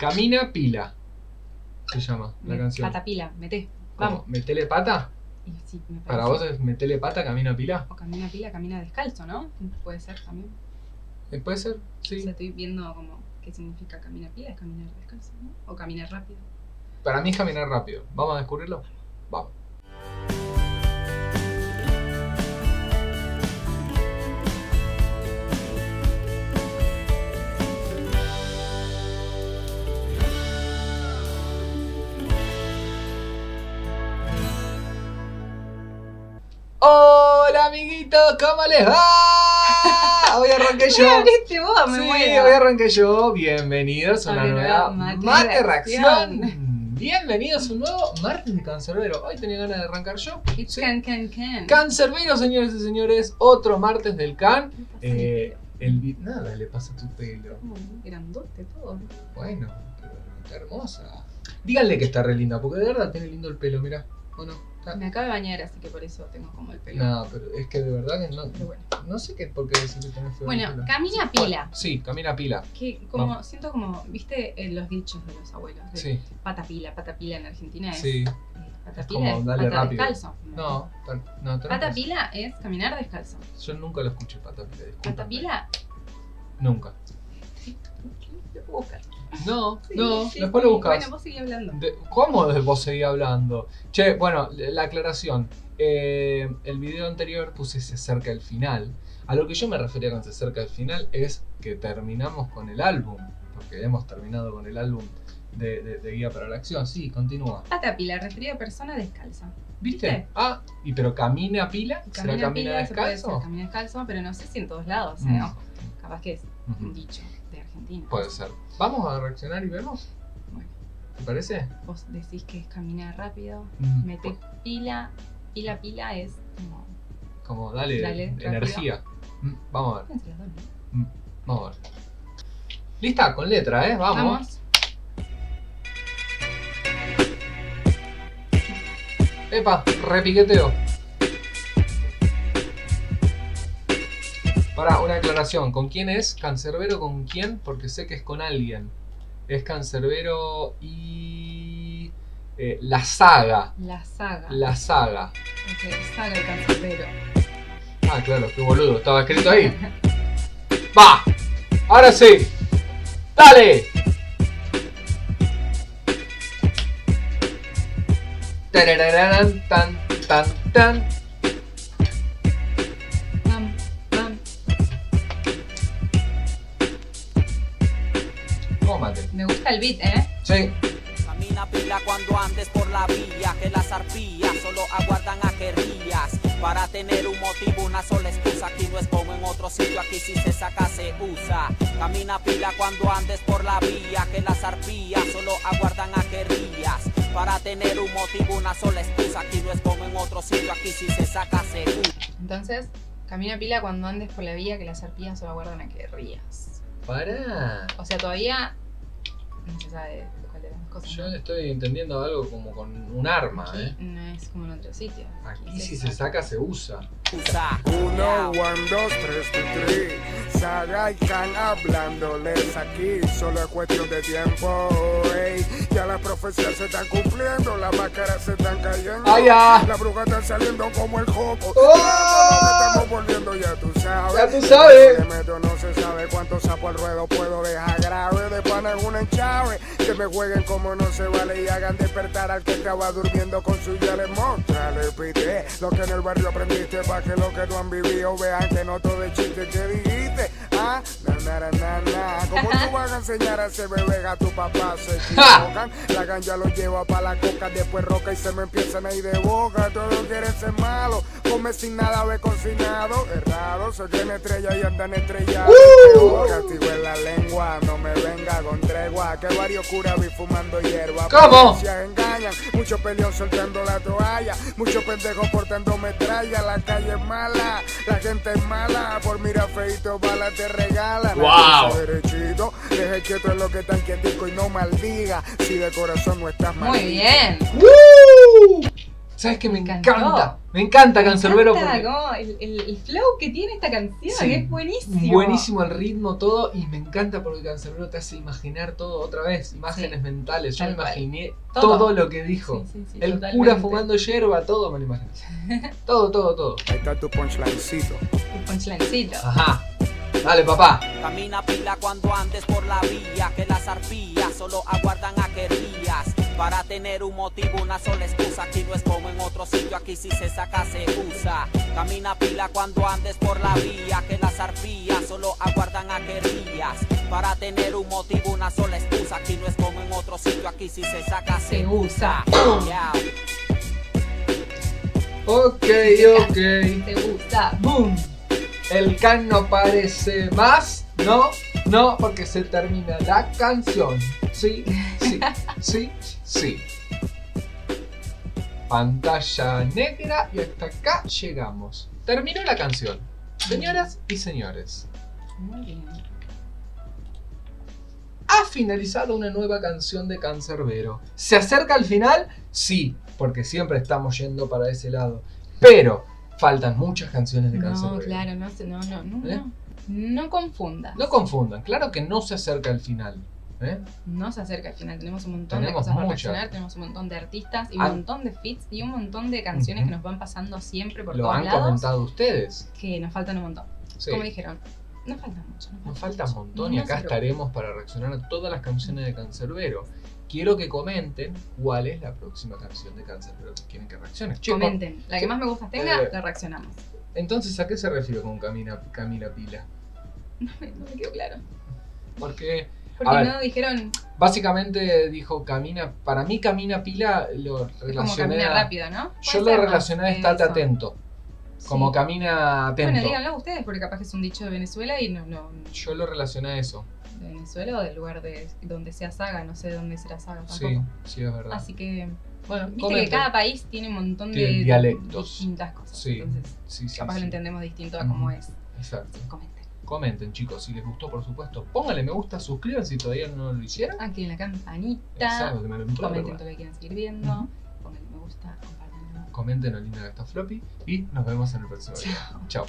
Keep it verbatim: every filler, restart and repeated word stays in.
Camina pila, se llama la canción. Patapila, meté. Vamos. ¿Metele pata? Y sí, me parece. ¿Para vos es metele pata, camina pila? O camina pila, camina descalzo, ¿no? Puede ser también. Puede ser, sí. O sea, estoy viendo como qué significa camina pila, es caminar descalzo, ¿no? O caminar rápido. Para mí es caminar rápido. ¿Vamos a descubrirlo? Vamos. ¡Hola, amiguitos! ¿Cómo les va? Hoy arranqué yo. Me abriste vos, me muero. Sí, hoy arranqué yo. Bienvenidos a una nueva Mate Reacción. Bienvenidos a un nuevo Martes de Cancerbero. Hoy tenía ganas de arrancar yo. It's ¿sí? Can, can, can. Cancerbero, señores y señores. Otro Martes del Can. Eh, el Nada, le pasa tu pelo. Mm, grandote todo. Bueno, pero está hermosa. Díganle que está re linda, porque de verdad tiene lindo el pelo, mirá. ¿O no? Ah. Me acabo de bañar, así que por eso tengo como el pelo. No, pero es que de verdad que no. Bueno. No sé qué por qué decir que tenés feo. Bueno, pelo. Camina pila. Sí, camina pila. Que como no. Siento como, viste, eh, los dichos de los abuelos. De sí. Pata pila, pata pila en Argentina es. Sí. Pata es pila como, es pata rápido. Descalzo. No, no. Pata pila es caminar descalzo. Yo nunca lo escuché pata pila. Disculpa. Pata pila. Nunca. Lo puedo buscar. No, sí, no, sí, después sí, lo buscas. Bueno, vos seguís hablando. De, ¿Cómo vos seguís hablando? Che, bueno, la aclaración. Eh, el video anterior puse se acerca el final. A lo que yo me refería con se acerca el final es que terminamos con el álbum. Porque hemos terminado con el álbum de, de, de Guía para la Acción. Sí, continúa. Pata pila, referida a persona descalza. ¿Viste? ¿Viste? Ah, y pero camina pila. Camina ¿Será camina pila, descalzo? Se ser, camina descalzo, pero no sé si en todos lados. Mm. ¿eh? Ojo, capaz que es uh-huh. un dicho. Argentina. Puede ser. Vamos a reaccionar y vemos. Bueno. ¿Te parece? Vos decís que es caminar rápido, mm. meter pila, pila, pila es como... Como dale, dale energía. Mm. Vamos a ver. Entre las dos, ¿no? mm. Vamos a ver. Lista, con letra, ¿eh? Vamos. Vamos. Epa, repiqueteo. Ahora, una aclaración, ¿con quién es? ¿Cancerbero con quién? Porque sé que es con alguien. Es Cancerbero y... Eh, la saga. La saga. La saga. Ok, saga el Cancerbero. Ah, claro, qué boludo, estaba escrito ahí. ¡Va! ¡Ahora sí! ¡Dale! Tarararán, tan, tan, tan. Me gusta el beat, ¿eh? Sí. Camina pila cuando andes por la vía, que las arpías solo aguardan a que rías. Para tener un motivo, una sola excusa, aquí no es como en otro sitio, aquí si se saca se usa. Camina pila cuando andes por la vía, que las arpías solo aguardan a que rías. Para tener un motivo, una sola excusa, aquí no es como en otro sitio, aquí si se saca se usa. Entonces, camina pila cuando andes por la vía, que las arpías solo aguardan a que rías. Para. O sea, todavía... No se sabe cuál de las cosas. Yo estoy entendiendo algo como con un arma, aquí, ¿eh? No es como en otro sitio. Aquí, aquí si se saca, se usa. Usa. Uno, one, dos, tres, tres, tres. Saga y Can hablándoles aquí. Solo es cuestión de tiempo, ey. Ya las profecías se están cumpliendo, las máscaras se están cayendo. ¡Ay, ya! Las brujas están saliendo como el joco. ¡Oh! Estamos volviendo, ya tú sabes. Ya tú sabes. Yo me meto, no se sabe cuántos sapos al ruedo puedo dejar grave. De pana en una hinchada. Que me jueguen como no se vale y hagan despertar al que estaba durmiendo con su ya les montra, le pide lo que en el barrio aprendiste para que lo que no han vivido vean que no todo el chiste que dijiste. Ah, na, na, na, na. Como tú vas a enseñar a ese bebé a tu papá se equivocan, la ganja lo lleva para la coca, después roca y se me empiezan a ir de boca. Todos quieren ser malos, come sin nada, ve cocinado, errado, se llena estrella y andan estrellados. Uh. Castigo en la lengua, no me venga con tregua. Que varios curas vi fumando hierba. ¿Cómo? Se engañan, muchos peleón soltando la toalla, muchos pendejos portando metralla. La calle es mala, la gente es mala, por mira feito bala te regalan. Wow. Derechito, deje quieto es lo que tan quietico y no maldiga, si de corazón no estás mal. Muy bien. Uh. ¿Sabes qué? Me encanta. Encantó. Me encanta Cancerbero. Me encanta, porque... no, el, el, el flow que tiene esta canción, sí, que es buenísimo. Buenísimo el ritmo, todo. Y me encanta porque Cancerbero te hace imaginar todo otra vez. Imágenes sí, mentales. Yo me imaginé todo. todo lo que dijo. Sí, sí, sí, el totalmente. Cura fumando yerba, todo me lo imaginé. Todo, todo, todo. Ahí está tu punchlinecito. Tu punchlinecito. Ajá. Dale, papá. Camina pila cuando andes por la vía, que las arpías solo aguardan a que rías. Para tener un motivo, una sola excusa. Aquí no es como en otro sitio, aquí si se saca se usa. Camina pila cuando andes por la vía, que las arpías solo aguardan a que rías. Para tener un motivo, una sola excusa. Aquí no es como en otro sitio, aquí si se saca se usa. Yeah. Ok, ok. Te gusta. Boom. El can no aparece más, no, no, porque se termina la canción. Sí, sí, sí, sí. Pantalla negra y hasta acá llegamos. Terminó la canción, señoras y señores. Muy bien. Ha finalizado una nueva canción de Cancerbero. ¿Se acerca al final? Sí, porque siempre estamos yendo para ese lado. Pero... faltan muchas canciones de Cancerbero. No, claro, no, no, no, ¿Eh? no. No confundas. No confundan, claro que no se acerca al final. ¿Eh? No se acerca al final, tenemos un montón tenemos de cosas muchas. para reaccionar, tenemos un montón de artistas y un Al... montón de feats y un montón de canciones uh -huh. que nos van pasando siempre por Lo todos lados. Lo han comentado ustedes. Que nos faltan un montón. Sí. Como dijeron, nos faltan mucho. Nos, nos falta un montón y no acá estaremos para reaccionar a todas las canciones de Cancerbero. Quiero que comenten cuál es la próxima canción de Cancerbero que quieren que reaccione. Comenten. La que más me gusta tenga, eh, la reaccionamos. Entonces, ¿a qué se refiere con Camila, Camila Pila? No, no me quedó claro. Porque... porque a no ver, dijeron... Básicamente dijo Camina... Para mí Camina Pila lo relacioné como a... rápido, ¿no? Yo lo relacioné a estate eso. atento. Como sí. Camina atento. Bueno, díganlo ustedes porque capaz que es un dicho de Venezuela y no... no... Yo lo relacioné a eso. ¿De Venezuela o del lugar de donde sea saga? No sé dónde será saga tampoco. Sí, sí, es verdad. Así que, bueno, viste comento. que cada país tiene un montón de dialectos, distintas cosas. Sí, entonces, sí, sí, capaz sí. lo entendemos distinto a cómo es. Exacto. Sí, comenten. Comenten, chicos. Si les gustó, por supuesto, pónganle me gusta, suscríbanse si todavía no lo hicieron. Aquí en la campanita. Exacto, que me lo comenten todo lo que quieran seguir viendo. Mm. Pónganle me gusta, compártanlo. Comenten lo lindo que está Floppy y nos vemos en el próximo video. Chao.